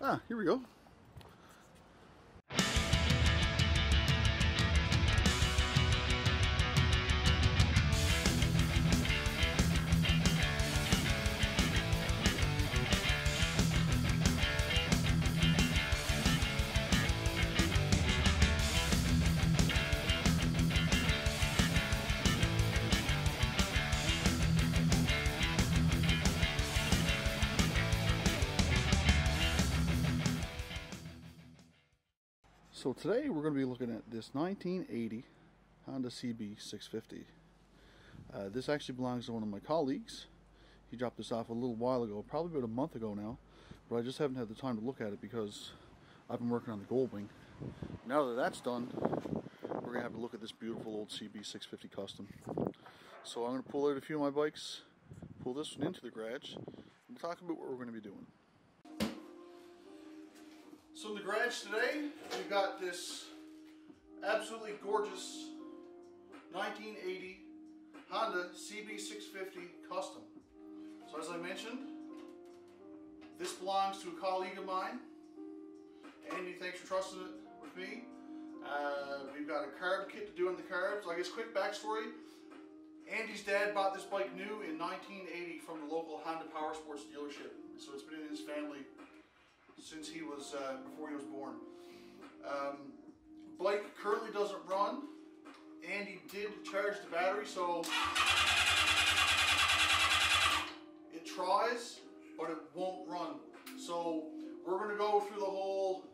Ah, here we go. So today we're going to be looking at this 1980 Honda CB650. This actually belongs to one of my colleagues. He dropped this off a little while ago, probably about a month ago now, but I just haven't had the time to look at it because I've been working on the Goldwing. Now that that's done, we're going to have a look at this beautiful old CB650 Custom. So I'm going to pull out a few of my bikes, pull this one into the garage, and we'll talk about what we're going to be doing. So in the garage today, we've got this absolutely gorgeous 1980 Honda CB650 Custom. So as I mentioned, this belongs to a colleague of mine. Andy, thanks for trusting it with me. We've got a carb kit to do on the carbs. I guess quick backstory, Andy's dad bought this bike new in 1980 from the local Honda Power Sports dealership. So it's been in his family since he was, before he was born. Bike currently doesn't run. Andy did charge the battery, so it tries, but it won't run. So we're gonna go through the whole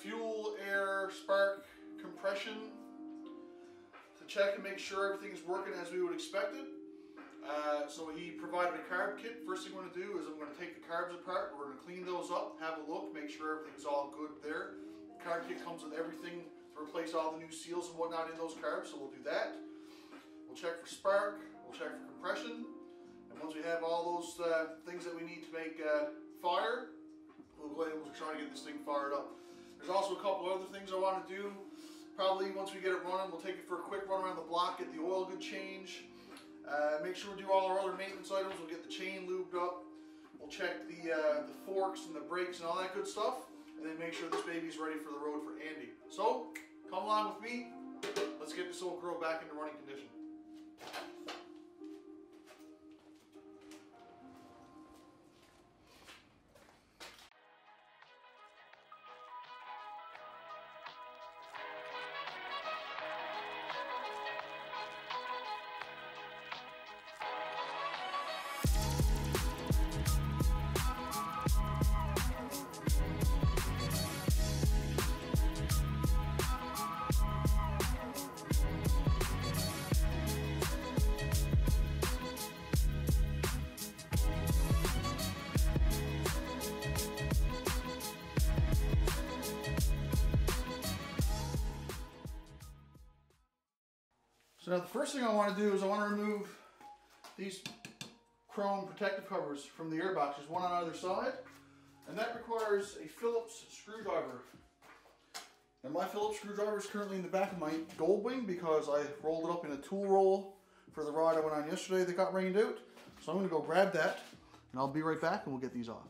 fuel, air, spark, compression to check and make sure everything's working as we would expect it. So he provided a carb kit. First thing I'm going to do is I'm going to take the carbs apart. We're going to clean those up, have a look, make sure everything's all good there. The carb kit comes with everything to replace all the new seals and whatnot in those carbs, so we'll do that. We'll check for spark, we'll check for compression, and once we have all those things that we need to make fire, we'll go ahead and we'll try to get this thing fired up. There's also a couple other things I want to do. Probably once we get it running, we'll take it for a quick run around the block, get the oil good change. Make sure we do all our other maintenance items. We'll get the chain lubed up. We'll check the forks and the brakes and all that good stuff. And then make sure this baby's ready for the road for Andy. So, come along with me. Let's get this old girl back into running condition. So now the first thing I want to do is I want to remove these chrome protective covers from the air box. There's one on either side, and that requires a Phillips screwdriver. And my Phillips screwdriver is currently in the back of my Goldwing because I rolled it up in a tool roll for the ride I went on yesterday that got rained out. So I'm going to go grab that, and I'll be right back and we'll get these off.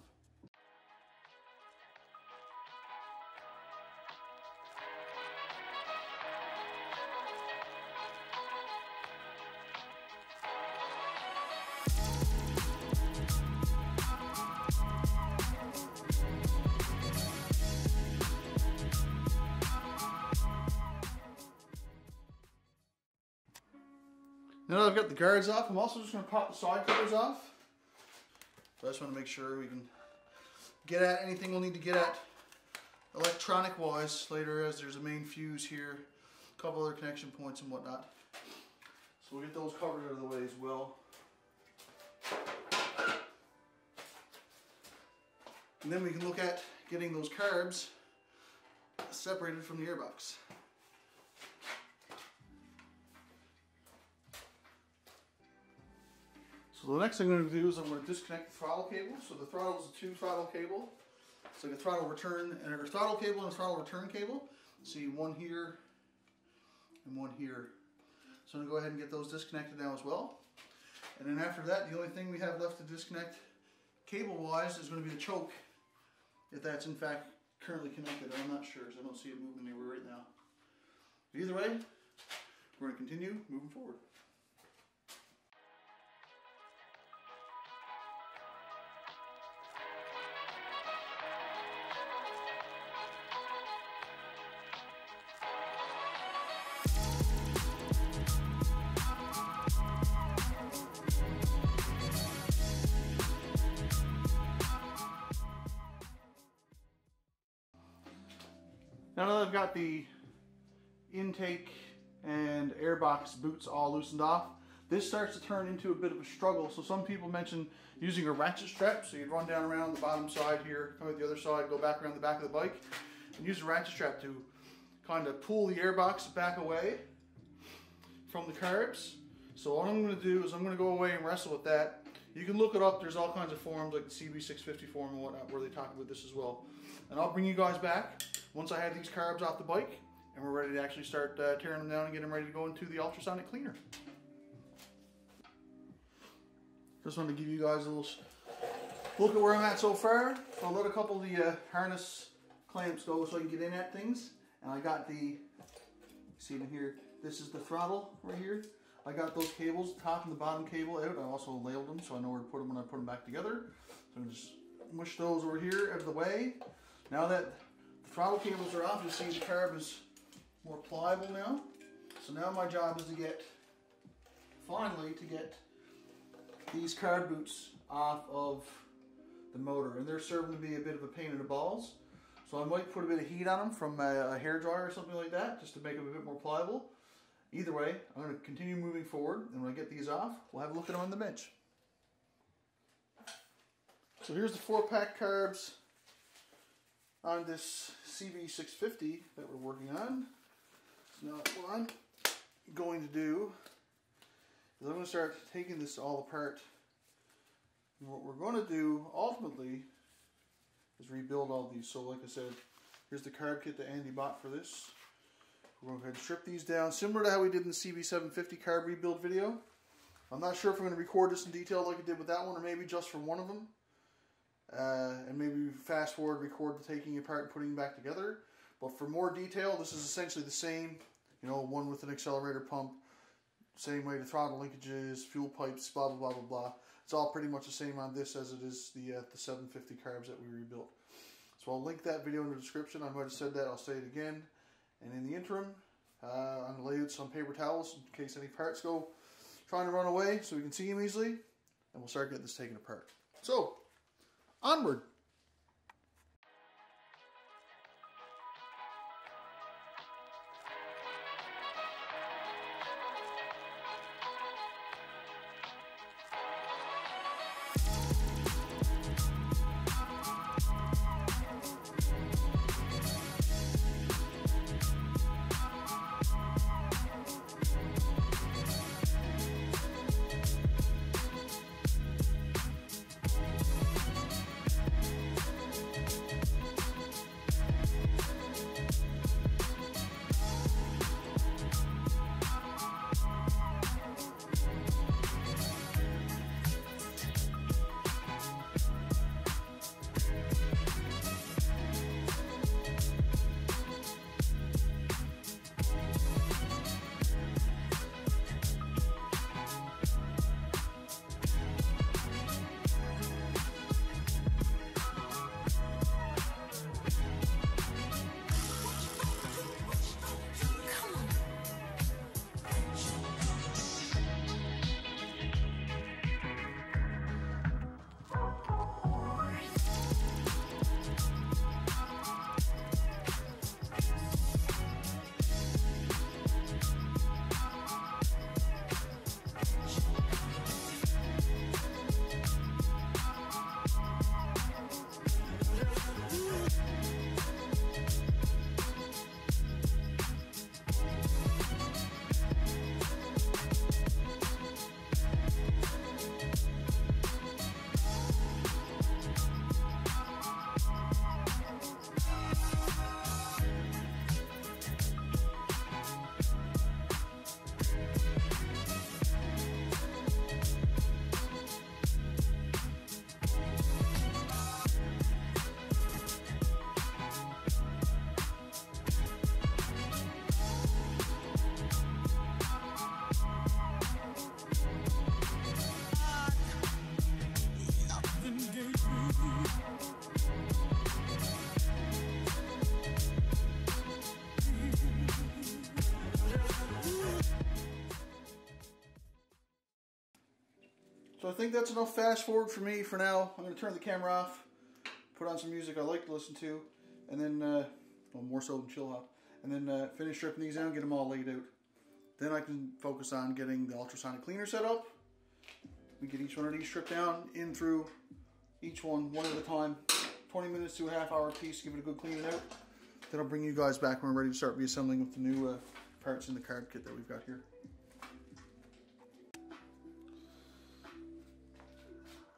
Now that I've got the guards off, I'm also just going to pop the side covers off. So I just want to make sure we can get at anything we'll need to get at electronic wise later, as there's a main fuse here, a couple other connection points and whatnot. So we'll get those covered out of the way as well. And then we can look at getting those carbs separated from the airbox. So the next thing I'm going to do is I'm going to disconnect the throttle cable. So the throttle is a two throttle cable. It's like a throttle return and a throttle cable and a throttle return cable. See, one here and one here. So I'm going to go ahead and get those disconnected now as well. And then after that, the only thing we have left to disconnect cable-wise is going to be the choke, if that's in fact currently connected. I'm not sure, because I don't see it moving anywhere right now. But either way, we're going to continue moving forward. Now that I've got the intake and airbox boots all loosened off, this starts to turn into a bit of a struggle. So some people mentioned using a ratchet strap. So you'd run down around the bottom side here, come to the other side, go back around the back of the bike, and use a ratchet strap to kind of pull the airbox back away from the carbs. So what I'm going to do is I'm going to go away and wrestle with that. You can look it up. There's all kinds of forums like the CB650 forum and whatnot where they talk about this as well. And I'll bring you guys back once I have these carbs off the bike and we're ready to actually start tearing them down and get them ready to go into the ultrasonic cleaner. Just wanted to give you guys a little look at where I'm at so far. So I let a couple of the harness clamps go so I can get in at things. And I got the, see in here, this is the throttle right here. I got those cables, top and the bottom cable out. I also labeled them so I know where to put them when I put them back together. So I'm just mush those over here out of the way. Now that throttle cables are off, you see the carb is more pliable now. So now my job is to get, finally, to get these carb boots off of the motor. And they're serving to be a bit of a pain in the balls. So I might put a bit of heat on them from a hairdryer or something like that, just to make them a bit more pliable. Either way, I'm going to continue moving forward. And when I get these off, we'll have a look at them on the bench. So here's the 4-pack carbs on this CB650 that we're working on. So now what I'm going to do is I'm going to start taking this all apart. And what we're going to do ultimately is rebuild all these. So like I said, here's the carb kit that Andy bought for this. We're going to go ahead and strip these down, similar to how we did in the CB750 carb rebuild video. I'm not sure if I'm going to record this in detail like I did with that one, or maybe just for one of them. And maybe fast forward, record the taking apart and putting them back together. But for more detail, this is essentially the same, you know, one with an accelerator pump, same way the throttle linkages, fuel pipes, blah, blah, blah, blah, blah. It's all pretty much the same on this as it is the 750 carbs that we rebuilt. So I'll link that video in the description. I might have said that, I'll say it again. And in the interim, I'm going to lay out some paper towels in case any parts go trying to run away so we can see them easily. And we'll start getting this taken apart. So, onward. So I think that's enough fast forward for me for now. I'm going to turn the camera off, put on some music I like to listen to, and then, well, more so than chill out, and then finish stripping these down, get them all laid out. Then I can focus on getting the ultrasonic cleaner set up. We get each one of these stripped down, in through each one at a time. 20 minutes to a half hour piece, give it a good cleaning out. Then I'll bring you guys back when we're ready to start reassembling with the new parts in the card kit that we've got here.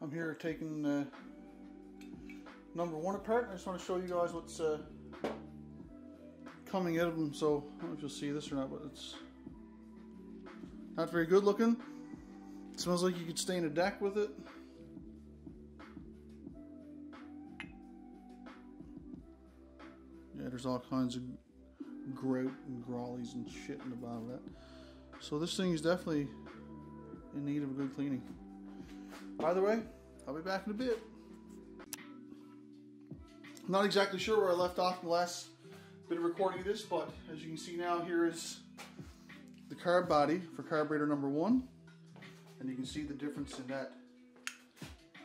I'm here taking number one apart. I just want to show you guys what's coming out of them. So I don't know if you'll see this or not, but it's not very good looking. It smells like you could stain a deck with it. Yeah, there's all kinds of grout and grollies and shit in the bottom of that. So this thing is definitely in need of a good cleaning. Either way, I'll be back in a bit. I'm not exactly sure where I left off in the last bit of recording of this, but as you can see now, here is the carb body for carburetor number one. And you can see the difference in that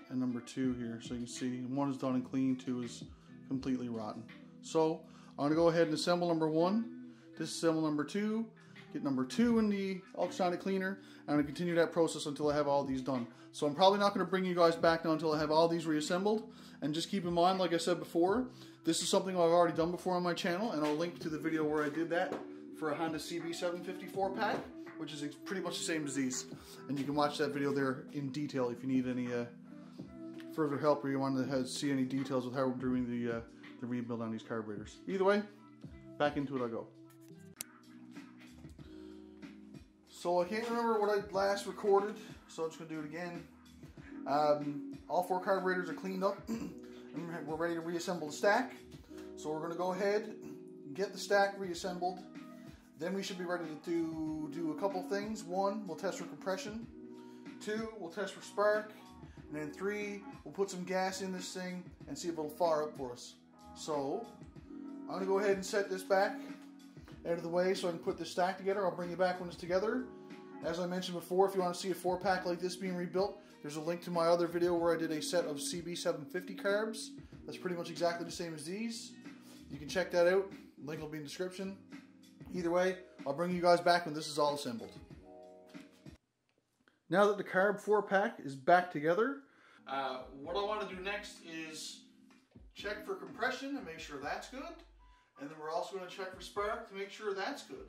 and number two here. So you can see one is done and clean, two is completely rotten. So I'm gonna go ahead and assemble number one, disassemble number two, get number two in the ultrasonic cleaner. I'm going to continue that process until I have all these done. So I'm probably not going to bring you guys back now until I have all these reassembled. And just keep in mind, like I said before, this is something I've already done before on my channel, and I'll link to the video where I did that for a Honda CB750 four-pack, which is pretty much the same as these. And you can watch that video there in detail if you need any further help or you want to see any details with how we're doing the rebuild on these carburetors. Either way, back into it I go. So I can't remember what I last recorded, so I'm just going to do it again. All four carburetors are cleaned up, and we're ready to reassemble the stack. So we're going to go ahead, get the stack reassembled. Then we should be ready to do a couple things. One, we'll test for compression. Two, we'll test for spark. And then three, we'll put some gas in this thing and see if it'll fire up for us. So I'm going to go ahead and set this back out of the way so I can put this stack together. I'll bring you back when it's together. As I mentioned before, if you want to see a four pack like this being rebuilt, there's a link to my other video where I did a set of CB750 carbs. That's pretty much exactly the same as these. You can check that out. Link will be in the description. Either way, I'll bring you guys back when this is all assembled. Now that the carb four pack is back together, what I want to do next is check for compression and make sure that's good. And then we're also going to check for spark to make sure that's good.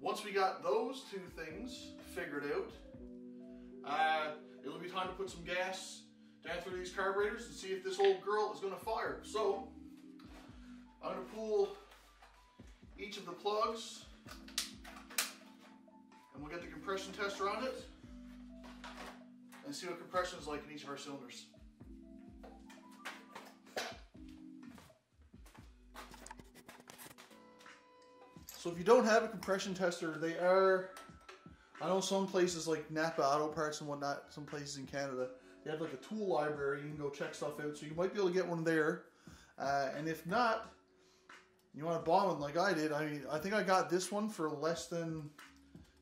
Once we got those two things figured out, it will be time to put some gas down through these carburetors and see if this old girl is going to fire. So I'm going to pull each of the plugs and we'll get the compression tester on it and see what compression is like in each of our cylinders. So if you don't have a compression tester, they are, I know some places like Napa Auto Parts and whatnot, some places in Canada, they have like a tool library, you can go check stuff out, so you might be able to get one there. And if not, you want to buy one like I did. I mean, I think I got this one for less than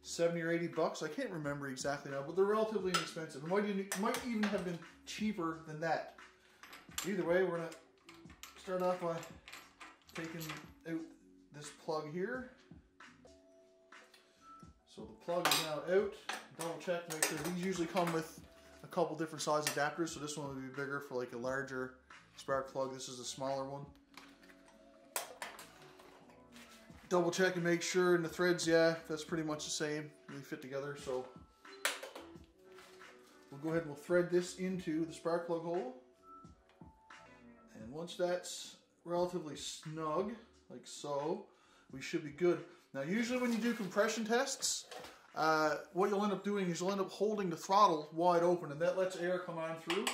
70 or 80 bucks, I can't remember exactly now, but they're relatively inexpensive. It might even have been cheaper than that. Either way, we're going to start off by taking out this plug here. So the plug is now out. Double check, make sure. These usually come with a couple different size adapters, so this one would be bigger for like a larger spark plug. This is a smaller one. Double check and make sure, and the threads, yeah, that's pretty much the same. They fit together, so we'll go ahead and we'll thread this into the spark plug hole. And once that's relatively snug, like so, we should be good. Now usually when you do compression tests, what you'll end up doing is you'll end up holding the throttle wide open, and that lets air come on through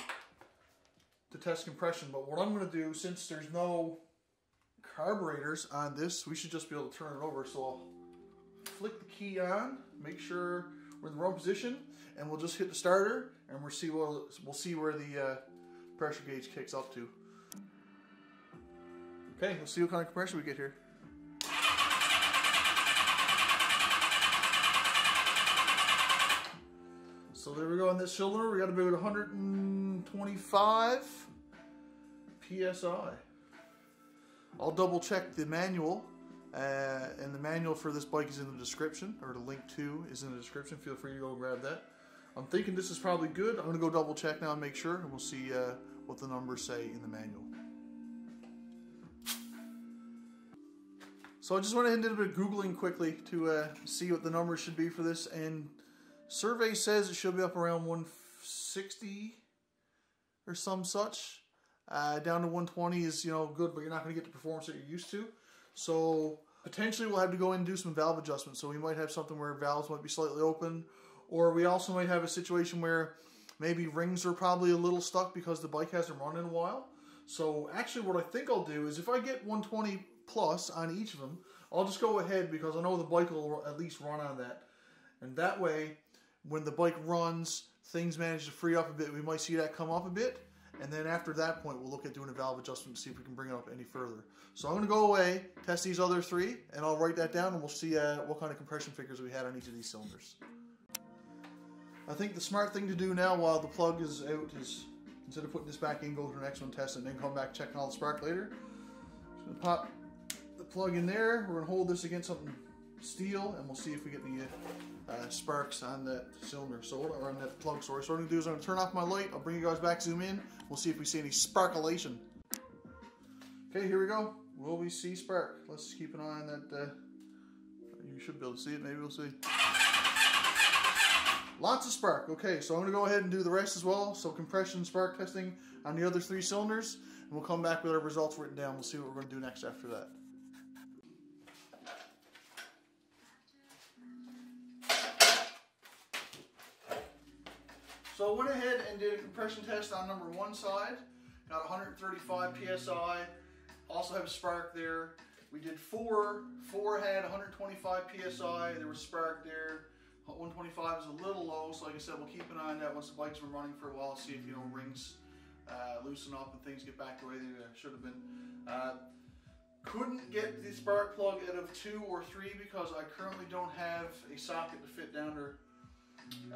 to test compression. But what I'm going to do, since there's no carburetors on this, we should just be able to turn it over. So I'll flick the key on, make sure we're in the wrong position, and we'll just hit the starter, and we'll see where the pressure gauge kicks up to. Okay, let's see what kind of compression we get here. So there we go on this cylinder. We got about 125 PSI. I'll double check the manual. And the manual for this bike is in the description, or the link to is in the description. Feel free to go grab that. I'm thinking this is probably good. I'm going to go double check now and make sure, and we'll see what the numbers say in the manual. So I just went ahead and did a bit of Googling quickly to see what the numbers should be for this, and survey says it should be up around 160 or some such. Down to 120 is, you know, good, but you're not going to get the performance that you're used to. So potentially we'll have to go in and do some valve adjustments. So we might have something where valves might be slightly open, or we also might have a situation where maybe rings are probably a little stuck because the bike hasn't run in a while. So actually what I think I'll do is if I get 120 plus on each of them, I'll just go ahead because I know the bike will at least run on that. And that way, when the bike runs, things manage to free up a bit. We might see that come up a bit. And then after that point, we'll look at doing a valve adjustment to see if we can bring it up any further. So I'm going to go away, test these other three, and I'll write that down, and we'll see what kind of compression figures we had on each of these cylinders. I think the smart thing to do now while the plug is out is, instead of putting this back in, go to the next one, test it, and then come back, check all the spark later. Just going to pop the plug in there. We're going to hold this against something steel, and we'll see if we get any sparks on that cylinder, or on that plug. So what I'm going to do is I'm going to turn off my light, I'll bring you guys back, zoom in, we'll see if we see any sparkulation. Okay, here we go. Will we see spark? Let's keep an eye on that. You should be able to see it, maybe we'll see. Lots of spark. Okay, so I'm going to go ahead and do the rest as well, so compression spark testing on the other three cylinders, and we'll come back with our results written down. We'll see what we're going to do next after that. So I went ahead and did a compression test on number one side, got 135 PSI, also have a spark there. We did four had 125 PSI, there was spark there. 125 is a little low, so like I said, we'll keep an eye on that once the bike's been running for a while, see if, you know, rings loosen up and things get back the way they should have been. Couldn't get the spark plug out of two or three because I currently don't have a socket to fit down there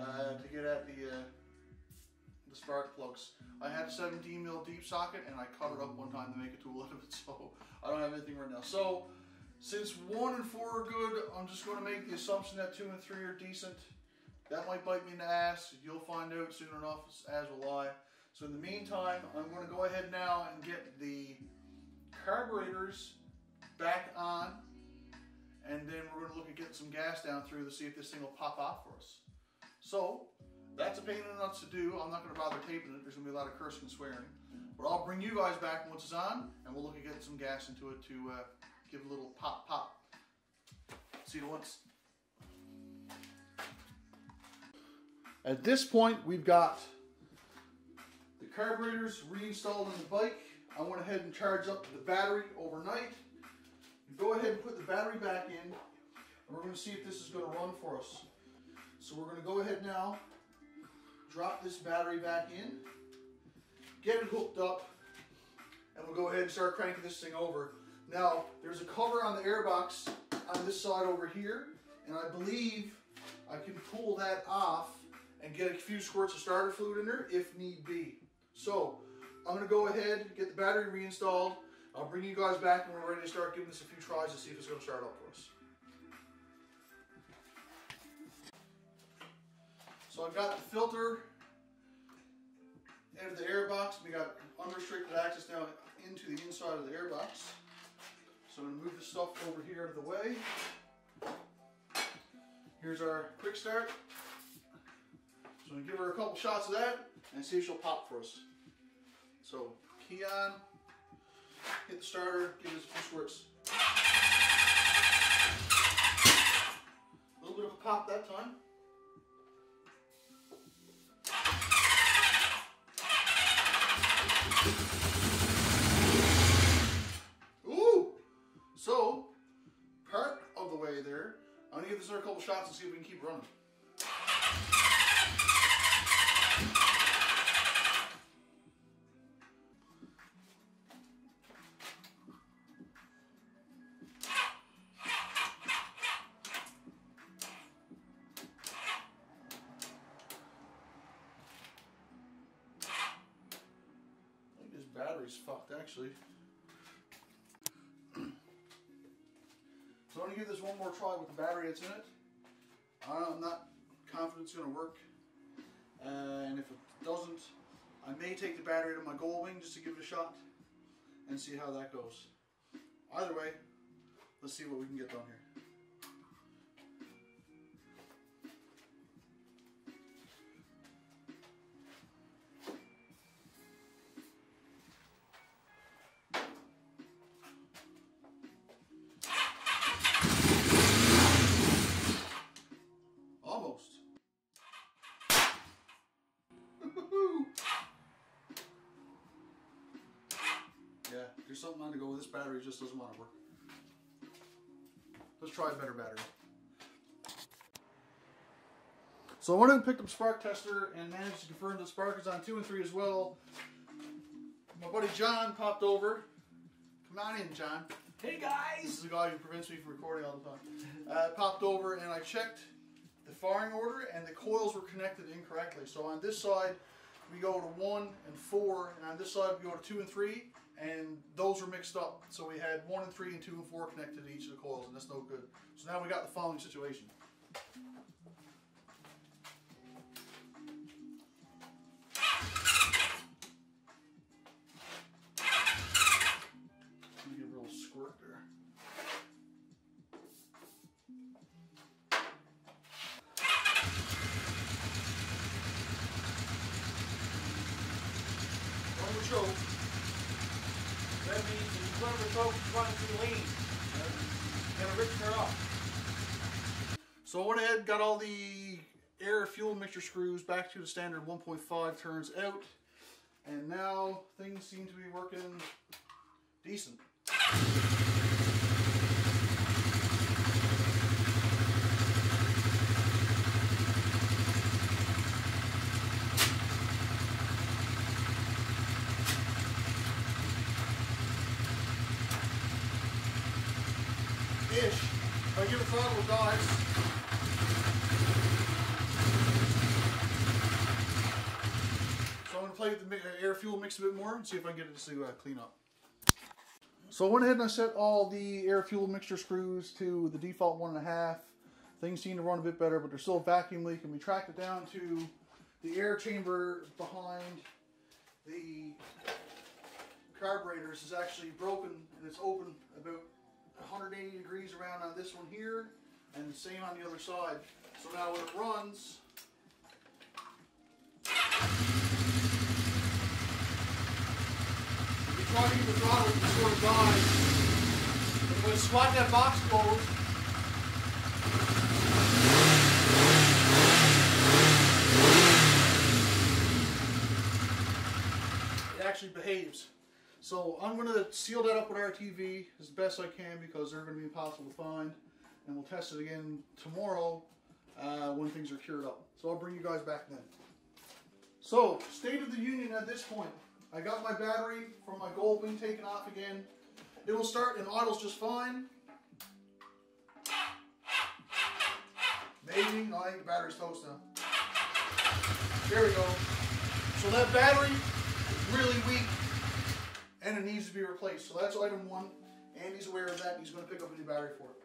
to get at the spark plugs. I had a 17 mil deep socket and I cut it up one time to make a tool out of it, so I don't have anything right now. So since 1 and 4 are good, I'm just going to make the assumption that 2 and 3 are decent. That might bite me in the ass. You'll find out soon enough, as will I. So in the meantime, I'm going to go ahead now and get the carburetors back on, and then we're going to look at getting some gas down through to see if this thing will pop off for us. So that's a pain in the nuts to do. I'm not going to bother taping it. There's going to be a lot of cursing and swearing. But I'll bring you guys back once it's on, and we'll look at getting some gas into it to give a little pop, pop. See you once. At this point, we've got the carburetors reinstalled on the bike. I went ahead and charged up the battery overnight. Go ahead and put the battery back in, and we're going to see if this is going to run for us. So we're going to go ahead now, drop this battery back in, get it hooked up, and we'll go ahead and start cranking this thing over. Now, there's a cover on the airbox on this side over here, and I believe I can pull that off and get a few squirts of starter fluid in there if need be. So I'm going to go ahead, get the battery reinstalled. I'll bring you guys back when we're ready to start giving this a few tries to see if it's going to start up for us. So I've got the filter out of the airbox. We got unrestricted access now into the inside of the airbox. So I'm going to move this stuff over here out of the way. Here's our quick start. So I'm going to give her a couple shots of that and see if she'll pop for us. So key on. Hit the starter, give it a few squirts. A little bit of a pop that time. Ooh! So, part of the way there. I'm gonna give this a couple shots and see if we can keep running. battery's fucked, actually. So I'm going to give this one more try with the battery that's in it. I'm not confident it's going to work. And if it doesn't, I may take the battery to my Goldwing just to give it a shot and see how that goes. Either way, let's see what we can get done here. Almost. Yeah, there's something on to go with this battery, it just doesn't want to work. Let's try a better battery. So I went and picked up spark tester and managed to confirm the spark is on 2 and 3 as well. My buddy John popped over. Come on in, John. Hey guys! This is the guy who prevents me from recording all the time. Popped over and I checked the firing order and the coils were connected incorrectly. So on this side we go to 1 and 4, and on this side we go to 2 and 3, and those were mixed up. So we had 1 and 3 and 2 and 4 connected to each of the coils, and that's no good. So now we got the following situation. Let me get a little squirt there. Choke. That means if you clever choke, you run too lean. You gotta rip her off. So I went ahead, got all the air fuel mixture screws back to the standard 1.5 turns out, and now things seem to be working decent. Ish. If I give it throttle, it dies. So I'm going to play with the air fuel mix a bit more and see if I can get it to clean up. So I went ahead and I set all the air fuel mixture screws to the default 1.5. Things seem to run a bit better, but there's still a vacuum leak, and we tracked it down to the air chamber behind the carburetors is actually broken, and it's open about 180 degrees around on this one here, and the same on the other side. So now when it runs, if you try to get the throttle, it sort of dies. But when you swat that box closed, it actually behaves. So I'm going to seal that up with RTV as best I can, because they're going to be impossible to find, and we'll test it again tomorrow when things are cured up. So I'll bring you guys back then. So, state of the union at this point. I got my battery from my Goldwing taken off again. It will start and idles just fine. Maybe, no, I think the battery's toast now. There we go. So that battery is really weak, and it needs to be replaced. So that's item one. Andy's aware of that, and he's going to pick up a new battery for it.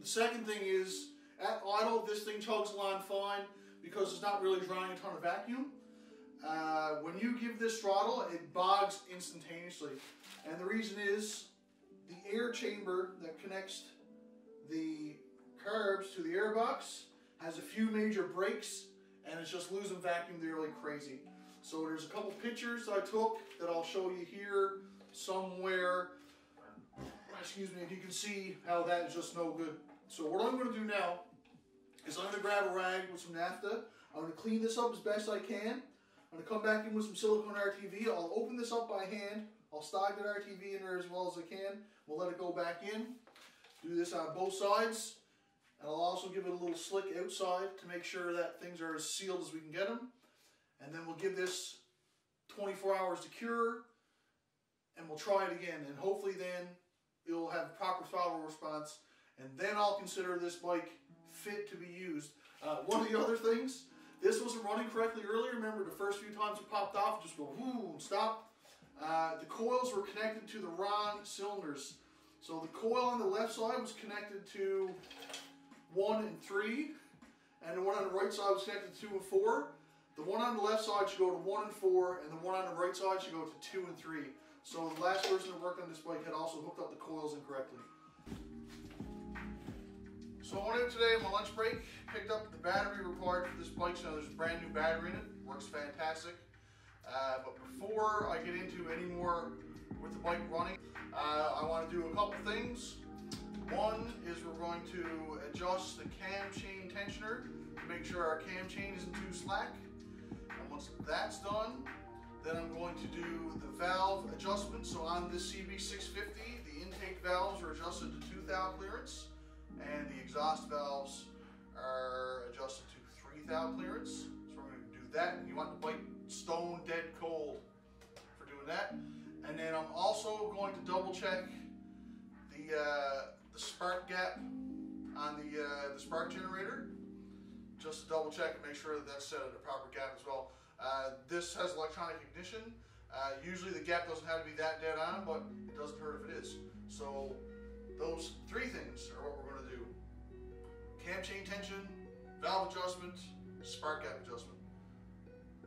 The second thing is, at idle, this thing chugs along fine because it's not really drawing a ton of vacuum. When you give this throttle, it bogs instantaneously. And the reason is, the air chamber that connects the carbs to the airbox has a few major breaks, and it's just losing vacuum there like crazy. So there's a couple pictures I took that I'll show you here somewhere. Excuse me, and you can see how that is just no good. So what I'm going to do now is I'm going to grab a rag with some naphtha. I'm going to clean this up as best I can. I'm going to come back in with some silicone RTV. I'll open this up by hand. I'll stock that RTV in there as well as I can. We'll let it go back in. Do this on both sides. And I'll also give it a little slick outside to make sure that things are as sealed as we can get them. And then we'll give this 24 hours to cure, and we'll try it again. And hopefully then it'll have a proper throttle response, and then I'll consider this bike fit to be used. One of the other things, this wasn't running correctly earlier. Remember the first few times it popped off, just go, whoo, stop. The coils were connected to the Ron cylinders. So the coil on the left side was connected to 1 and 3, and the one on the right side was connected to 2 and 4. The one on the left side should go to 1 and 4, and the one on the right side should go to 2 and 3. So the last person that worked on this bike had also hooked up the coils incorrectly. So I went in today on my lunch break, picked up the battery required for this bike. So there's a brand new battery in it, works fantastic. But before I get into any more with the bike running, I want to do a couple things. One is we're going to adjust the cam chain tensioner to make sure our cam chain isn't too slack. And once that's done, then I'm going to do the valve adjustment. So on this CB650, the intake valves are adjusted to 2 thou clearance, and the exhaust valves are adjusted to 3 thou clearance. So we're going to do that. You want the bike stone dead cold for doing that. And then I'm also going to double check the spark gap on the spark generator, just to double check and make sure that that's set at a proper gap as well. This has electronic ignition. Usually the gap doesn't have to be that dead on, but it doesn't hurt if it is. So those three things are what we're going to do: cam chain tension, valve adjustment, spark gap adjustment.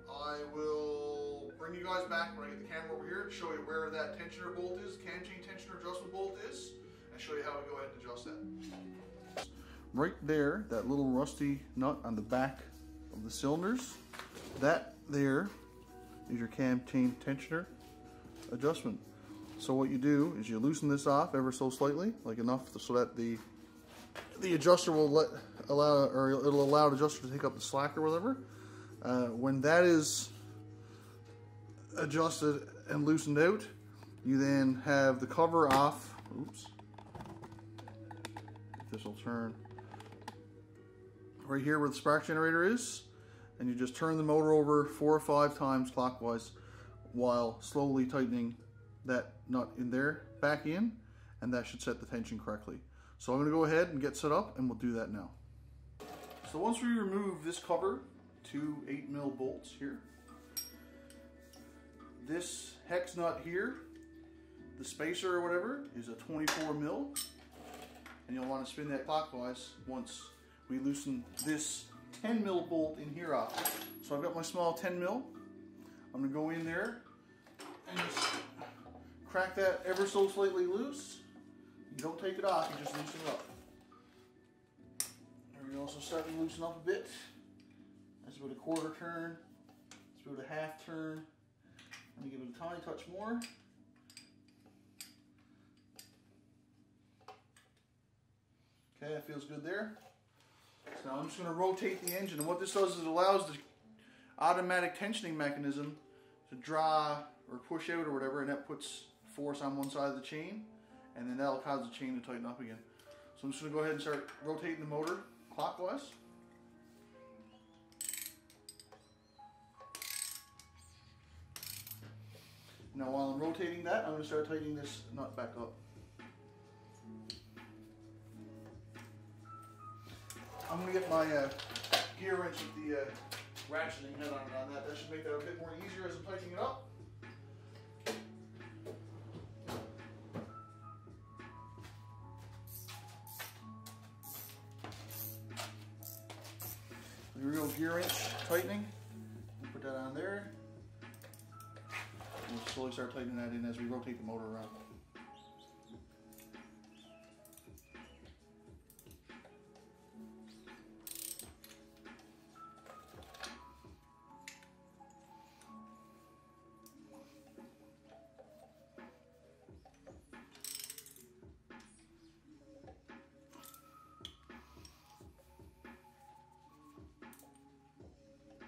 I will bring you guys back when I get the camera over here to show you where that tensioner bolt is, cam chain tensioner adjustment bolt is, and show you how we go ahead and adjust that. Right there, that little rusty nut on the back of the cylinders, that there is your cam chain tensioner adjustment. So what you do is you loosen this off ever so slightly, like enough so that the adjuster will allow the adjuster to take up the slack or whatever. When that is adjusted and loosened out, you then have the cover off. Oops. This will turn right here where the spark generator is, and you just turn the motor over 4 or 5 times clockwise while slowly tightening that nut in there back in, and that should set the tension correctly. So I'm going to go ahead and get set up, and we'll do that now. So once we remove this cover, 2 8mm bolts here, this hex nut here, the spacer or whatever, is a 24mm, and you'll want to spin that clockwise once we loosen this 10mm bolt in here off. So I've got my small 10mm. I'm going to go in there and just crack that ever so slightly loose. You don't take it off, you just loosen it up. And we also start to loosen up a bit. Let's do a 1/4 turn, let's do a 1/2 turn. Let me give it a tiny touch more. Okay, that feels good there. So now I'm just going to rotate the engine, and what this does is it allows the automatic tensioning mechanism to draw or push out or whatever, and that puts force on one side of the chain, and then that'll cause the chain to tighten up again. So I'm just going to go ahead and start rotating the motor clockwise. Now while I'm rotating that, I'm going to start tightening this nut back up. I'm going to get my gear wrench with the ratcheting head on that. That should make that a bit more easier as I'm tightening it up. The real gear wrench tightening. Put that on there. We'll slowly start tightening that in as we rotate the motor around.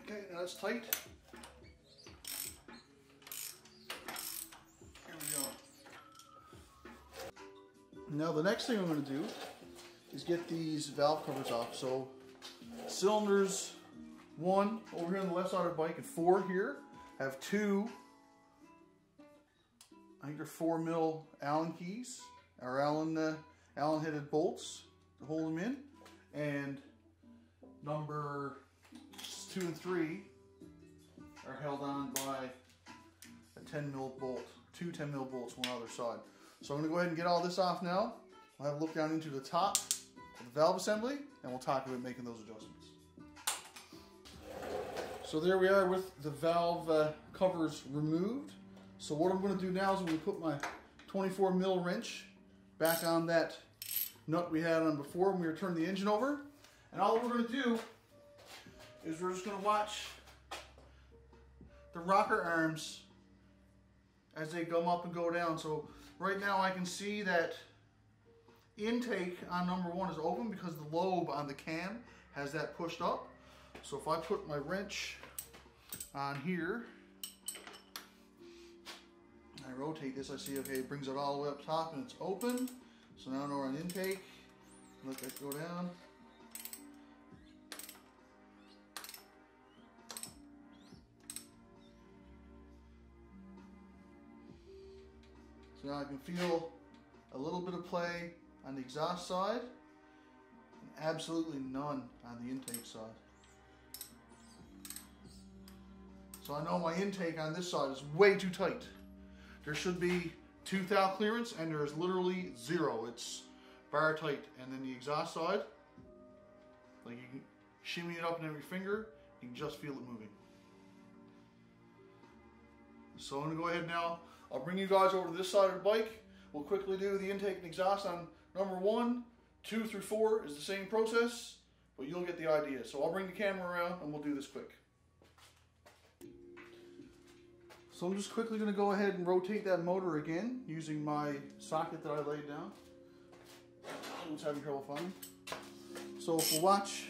Okay, now that's tight. Now the next thing I'm going to do is get these valve covers off. So cylinders 1 over here on the left side of the bike and 4 here have 2, I think they're 4mm Allen keys, or Allen headed bolts to hold them in. And number 2 and 3 are held on by a 10mm bolt. two 10mm bolts, one other side. So I'm gonna go ahead and get all this off now. We'll have a look down into the top of the valve assembly and we'll talk about making those adjustments. So there we are with the valve covers removed. So what I'm gonna do now is I'm gonna put my 24mm wrench back on that nut we had on before when we were turning the engine over. And all we're gonna do is we're just gonna watch the rocker arms as they come up and go down. So right now I can see that intake on number one is open because the lobe on the cam has that pushed up. So if I put my wrench on here, I rotate this, I see, okay, it brings it all the way up top and it's open. So now we're on intake, let that go down. So now I can feel a little bit of play on the exhaust side, and absolutely none on the intake side. So I know my intake on this side is way too tight. There should be 2 thou clearance and there is literally zero. It's bar tight. And then the exhaust side, like, you can shimmy it up in every finger, you can just feel it moving. So I'm gonna go ahead now, I'll bring you guys over to this side of the bike. We'll quickly do the intake and exhaust on number 1, 2 through 4 is the same process, but you'll get the idea. So I'll bring the camera around and we'll do this quick. So I'm just quickly going to go ahead and rotate that motor again using my socket that I laid down. I was having trouble finding. So if we watch,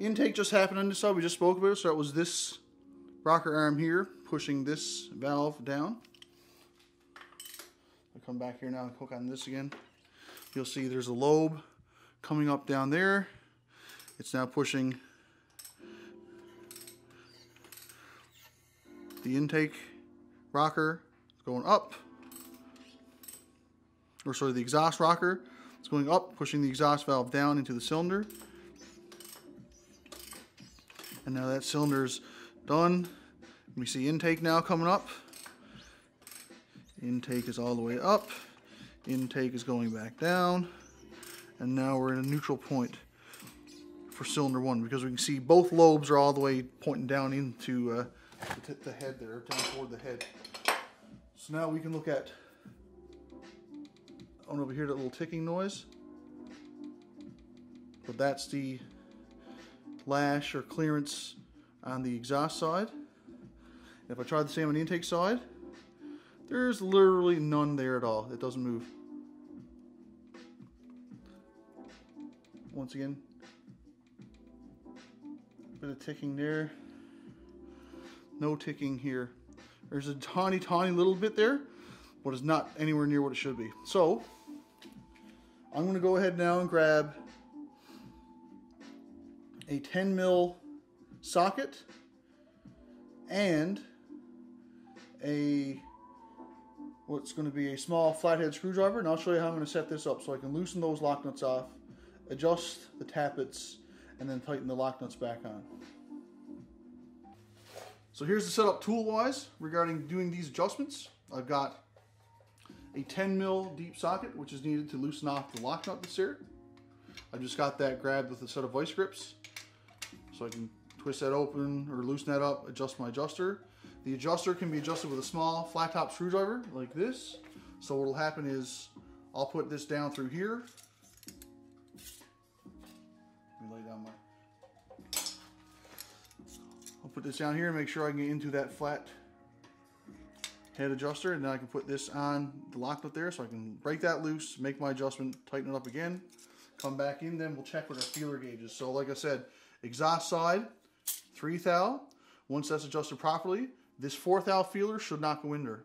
intake just happened on this side, we just spoke about it, so it was this rocker arm here pushing this valve down. I'll come back here now and hook on this again. You'll see there's a lobe coming up down there. It's now pushing the intake rocker, going up, or sorry, the exhaust rocker, it's going up, pushing the exhaust valve down into the cylinder. And now that cylinder's done. We see intake now coming up. Intake is all the way up. Intake is going back down. And now we're in a neutral point for cylinder one, because we can see both lobes are all the way pointing down into the head there, down toward the head. So now we can look at, on over here, that little ticking noise. But that's the lash or clearance on the exhaust side. And if I try the same on the intake side, there's literally none there at all. It doesn't move. Once again, bit of ticking there. No ticking here. There's a tiny, tiny little bit there, but it's not anywhere near what it should be. So I'm going to go ahead now and grab a 10mm socket and a, what's going to be a small flathead screwdriver, and I'll show you how I'm going to set this up so I can loosen those lock nuts off, adjust the tappets, and then tighten the lock nuts back on. So here's the setup tool-wise regarding doing these adjustments. I've got a 10mm deep socket, which is needed to loosen off the lock nut that's here. I've just got that grabbed with a set of vice grips, so I can twist that open or loosen that up, adjust my adjuster. The adjuster can be adjusted with a small flat top screwdriver like this. So what'll happen is I'll put this down through here. Let me lay down my, I'll put this down here and make sure I can get into that flat head adjuster, and then I can put this on the lock nut there so I can break that loose, make my adjustment, tighten it up again, come back in, then we'll check with our feeler gauges. So like I said, exhaust side, 3 thou. Once that's adjusted properly, this 4 thou feeler should not go in there.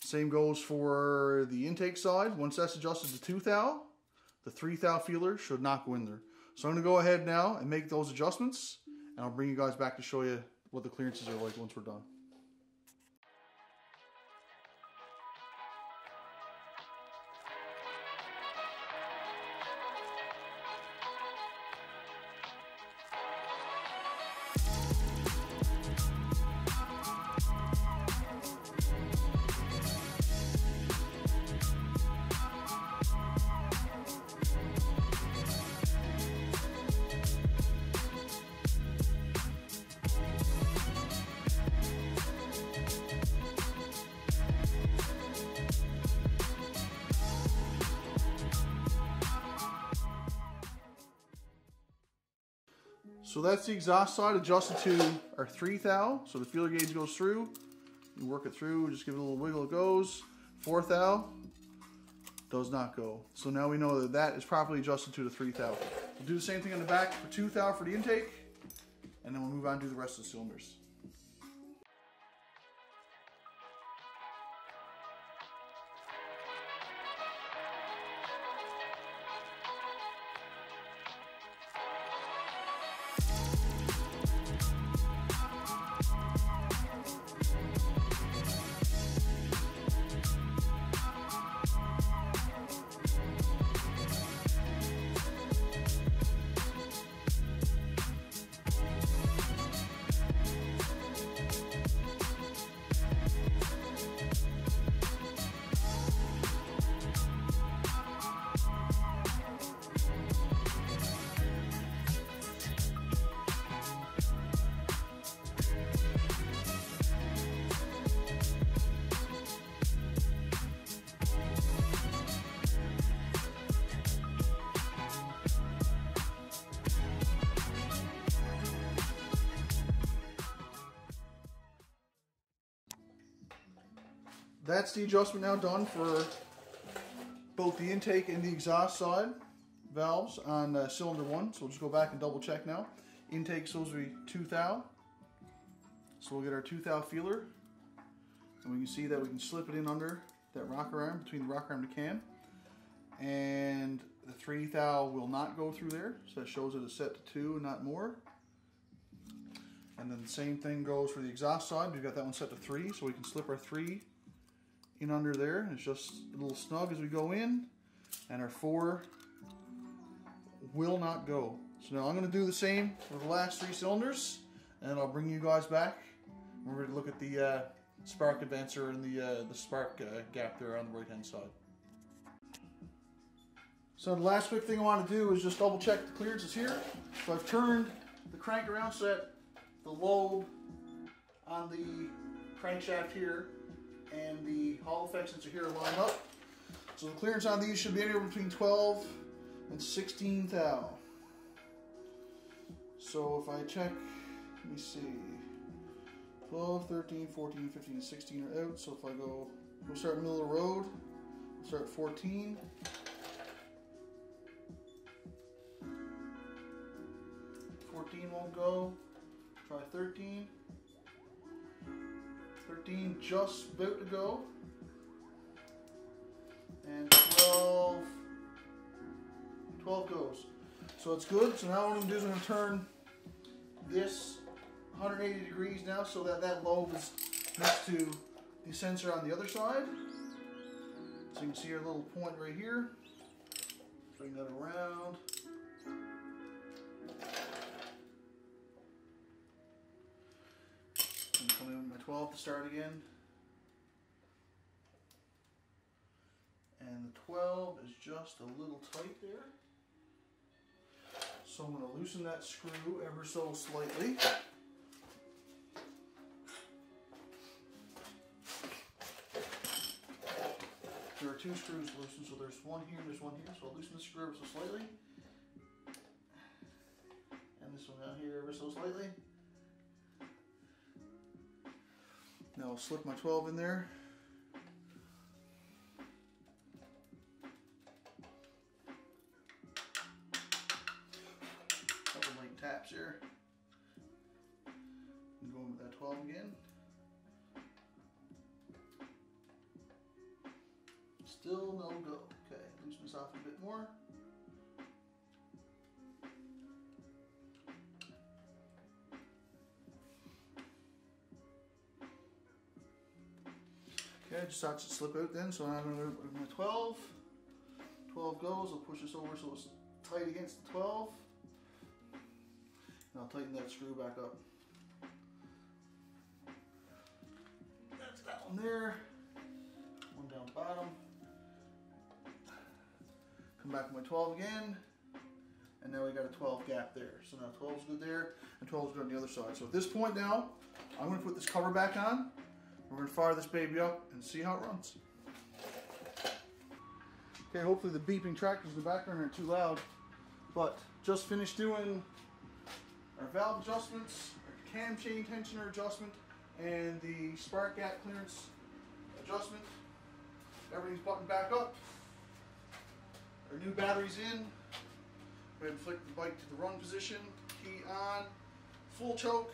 Same goes for the intake side. Once that's adjusted to 2 thou, the 3 thou feeler should not go in there. So I'm gonna go ahead now and make those adjustments, and I'll bring you guys back to show you what the clearances are like once we're done. So that's the exhaust side adjusted to our 3 thou. So the feeler gauge goes through. You work it through, just give it a little wiggle, it goes. 4 thou does not go. So now we know that that is properly adjusted to the 3 thou. We'll do the same thing on the back for 2 thou for the intake, and then we'll move on to the rest of the cylinders. That's the adjustment now done for both the intake and the exhaust side valves on cylinder 1. So we'll just go back and double check now. Intake supposed to be 2 thou. So we'll get our 2 thou feeler. And we can see that we can slip it in under that rocker arm, between the rocker arm and the cam. And the 3 thou will not go through there. So that shows it is set to 2 and not more. And then the same thing goes for the exhaust side. We've got that one set to 3, so we can slip our 3 in under there, and it's just a little snug as we go in, and our 4 will not go. So now I'm going to do the same for the last 3 cylinders, and I'll bring you guys back. We're going to look at the spark advancer and the spark gap there on the right hand side. So the last quick thing I want to do is just double check the clearance is here. So I've turned the crank around so that the lobe on the crankshaft here and the Hall effects sensor here line up. So the clearance on these should be anywhere between 12 and 16 thou. So if I check, let me see, 12, 13, 14, 15, and 16 are out. So if I go, we'll start in the middle of the road, we'll start at 14. Won't go, try 13. 13 just about to go, and 12 goes. So it's good. So now what I'm going to do is I'm going to turn this 180 degrees now so that that lobe is next to the sensor on the other side. So you can see our little point right here. Bring that around. My 12 to start again, and the 12 is just a little tight there, so I'm going to loosen that screw ever so slightly. There are 2 screws loosened, so there's one here and there's one here, so I'll loosen the screw ever so slightly, and this one down here ever so slightly. Now I'll slip my 12 in there. Couple light taps here. I'm going with that 12 again. Still no go. Okay, loosen this off a bit more. It just starts to slip out then, so now I'm going to move my 12. 12 goes, I'll push this over so it's tight against the 12. And I'll tighten that screw back up. That's that one there. One down bottom. Come back with my 12 again. And now we got a 12 gap there. So now 12 is good there, and 12 is good on the other side. So at this point now, I'm going to put this cover back on. We're going to fire this baby up and see how it runs. Okay, hopefully the beeping tractors in the background aren't too loud, but just finished doing our valve adjustments, our cam chain tensioner adjustment, and the spark gap clearance adjustment. Everything's buttoned back up. Our new battery's in. Go ahead and flick the bike to the run position. Key on. Full choke.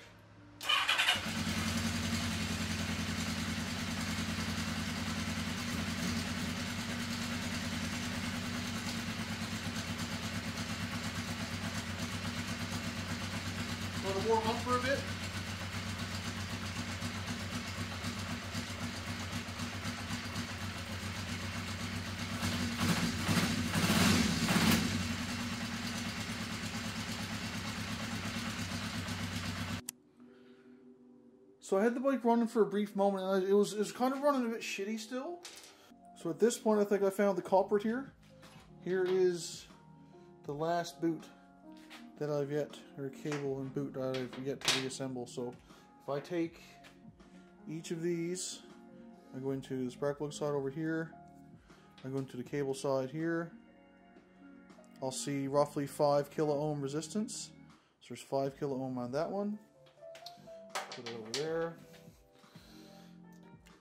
Let it warm up for a bit. So I had the bike running for a brief moment, and it was kind of running a bit shitty still. So at this point, I think I found the culprit here. Here is the last boot that I've yet, or cable and boot that I've yet to reassemble. So if I take each of these, I go into the spark plug side over here, I go into the cable side here, I'll see roughly 5 kilo ohm resistance. So there's 5 kilo ohm on that one. Put it over there.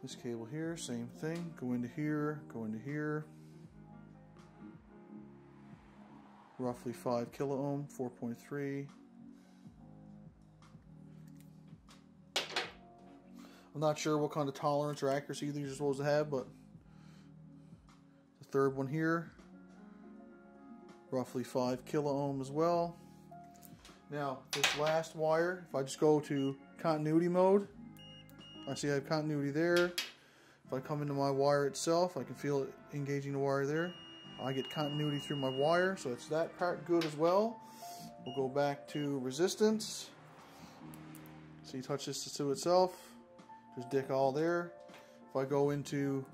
This cable here, same thing. Go into here, go into here. Roughly 5 kilo ohm, 4.3. I'm not sure what kind of tolerance or accuracy these are supposed to have, but the third one here, roughly 5 kilo ohm as well. Now, this last wire, if I just go to continuity mode, I see I have continuity there. If I come into my wire itself, I can feel it engaging the wire there. I get continuity through my wire, so it's that part good as well. We'll go back to resistance. So you touch this to itself, there's dick all there. If I go into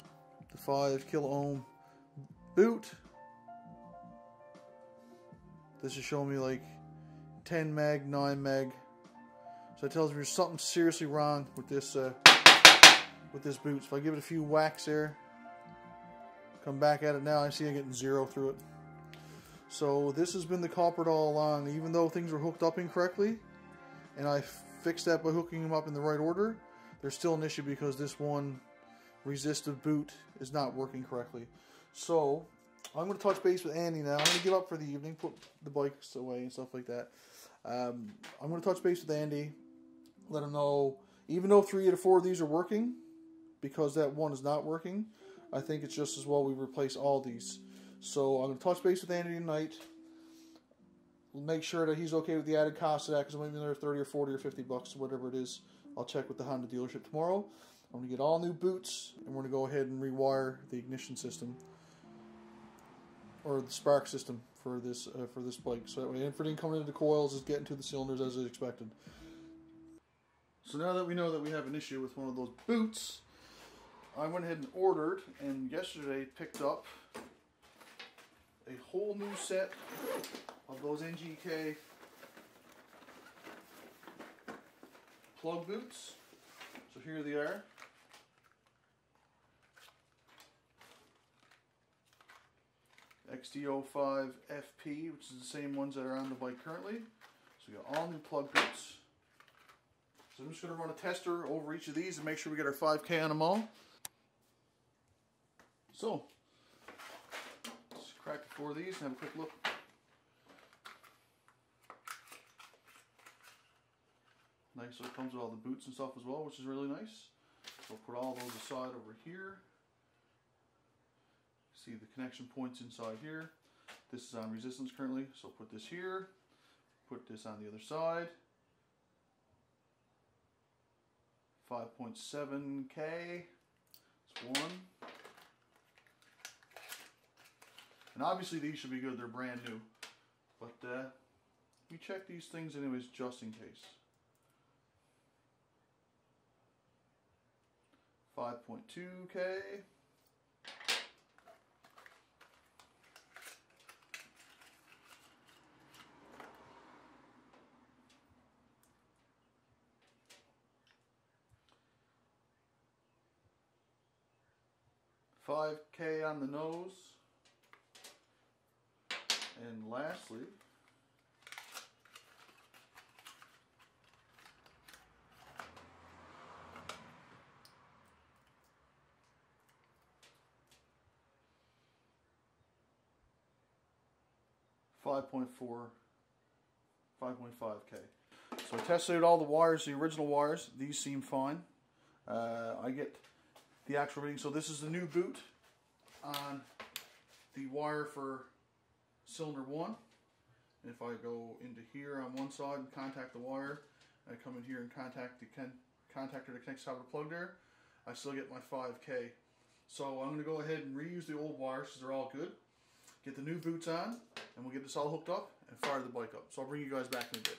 the 5 kilo ohm boot, this is showing me like 10 mag, 9 mag. So it tells me there's something seriously wrong with this boot. So if I give it a few whacks there, come back at it now, I see I'm getting zero through it. So this has been the culprit all along. Even though things were hooked up incorrectly, and I fixed that by hooking them up in the right order, there's still an issue because this one resistive boot is not working correctly. So I'm going to touch base with Andy now. I'm going to give up for the evening, put the bikes away and stuff like that. I'm going to touch base with Andy. Let him know, even though 3 out of 4 of these are working, because that one is not working, I think it's just as well we replace all these. So I'm going to touch base with Andy tonight. We'll make sure that he's okay with the added cost of that, because it might be another 30 or 40 or 50 bucks, whatever it is. I'll check with the Honda dealership tomorrow. I'm going to get all new boots, and we're going to go ahead and rewire the ignition system, or the spark system for this bike. So that way everything coming into the coils is getting to the cylinders as expected. So now that we know that we have an issue with one of those boots, I went ahead and ordered, and yesterday picked up a whole new set of those NGK plug boots. So here they are. XD05FP, which is the same ones that are on the bike currently. So we got all new plug boots. So I'm just going to run a tester over each of these and make sure we get our 5K on them all. So, let's crack 4 of these and have a quick look. Nice, so it comes with all the boots and stuff as well, which is really nice. We'll put all those aside over here. See the connection points inside here. This is on resistance currently, so put this here. Put this on the other side. 5.7K. That's one. And obviously these should be good, they're brand new. But we check these things anyways, just in case. 5.2K. $5K on the nose. And lastly, 5.4, 5.5K. So I tested out all the wires, the original wires. These seem fine. I get the actual reading. So this is the new boot on the wire for cylinder 1. And if I go into here on one side and contact the wire, I come in here and contact the contactor that connects out of the plug there, I still get my 5K. So I'm going to go ahead and reuse the old wires because they're all good. Get the new boots on, and we'll get this all hooked up and fire the bike up. So I'll bring you guys back in a bit.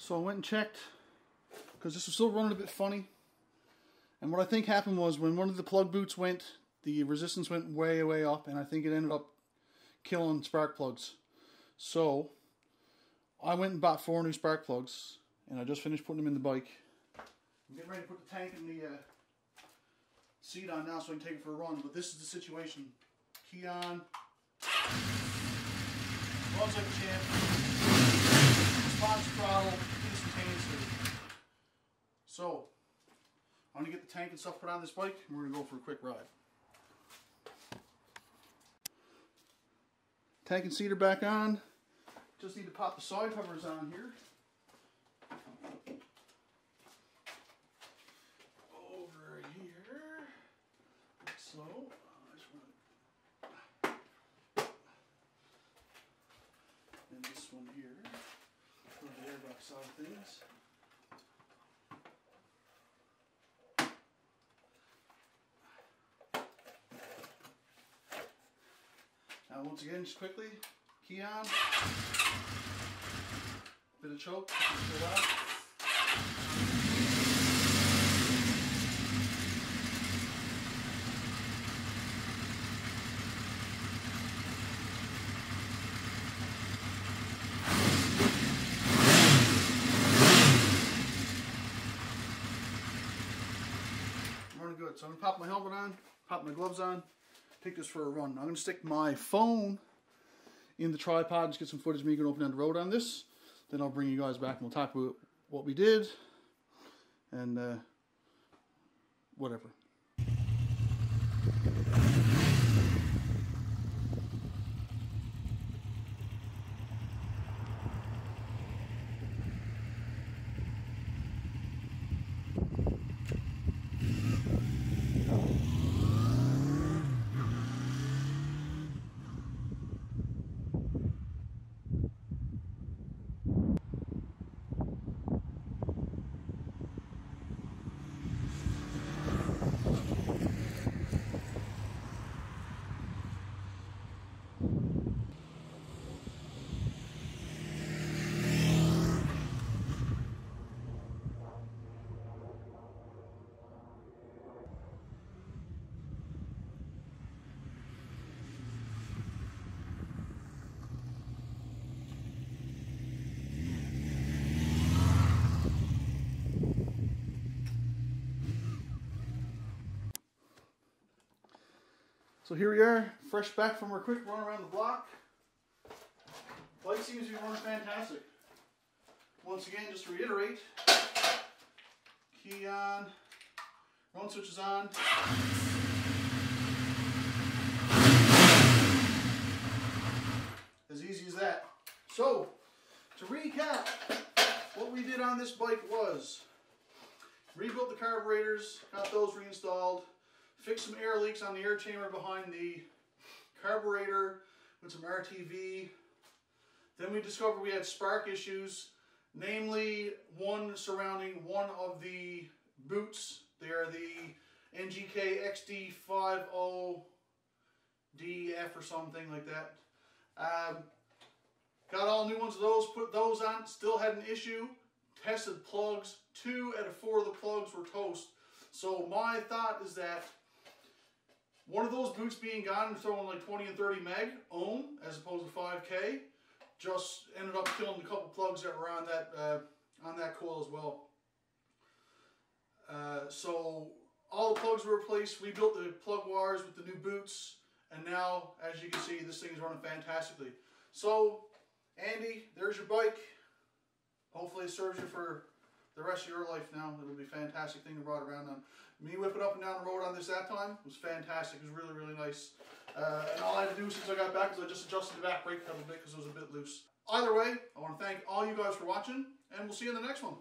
So I went and checked, because this was still running a bit funny, and what I think happened was when one of the plug boots went, the resistance went way, way up, and I think it ended up killing spark plugs. So I went and bought 4 new spark plugs, and I just finished putting them in the bike. I'm getting ready to put the tank and the seat on now so I can take it for a run, but this is the situation. Key on, runs like a champ. Response throttle instantaneously. So, I'm going to get the tank and stuff put on this bike, and we're going to go for a quick ride. Tank and seat are back on. Just need to pop the side covers on here. Over here. Like so. And this one here. Put the airbox side of things. Now once again, just quickly, key on, bit of choke, pull out. So I'm going to pop my helmet on, pop my gloves on, take this for a run. I'm going to stick my phone in the tripod and just get some footage of me going up and down the road on this. Then I'll bring you guys back and we'll talk about what we did and whatever. So here we are, fresh back from our quick run around the block. Bike seems to be running fantastic. Once again, just to reiterate, key on, run switch is on. As easy as that. So, to recap, what we did on this bike was, rebuilt the carburetors, got those reinstalled, fixed some air leaks on the air chamber behind the carburetor with some RTV. Then we discovered we had spark issues, namely one surrounding one of the boots. They are the NGK XD50DF or something like that. Got all new ones of those, put those on, still had an issue. Tested plugs, 2 out of 4 of the plugs were toast. So my thought is that one of those boots being gone and throwing like 20 and 30 meg ohm as opposed to 5K just ended up killing a couple plugs that were on that coil as well. So all the plugs were replaced. We built the plug wires with the new boots, and now as you can see this thing is running fantastically. So Andy, there's your bike. Hopefully it serves you for the rest of your life now. It'll be a fantastic thing to ride around on. Me whipping up and down the road on this that time was fantastic. It was really, really nice. And all I had to do since I got back was I just adjusted the back brake pedal a bit because it was a bit loose. Either way, I want to thank all you guys for watching, and we'll see you in the next one.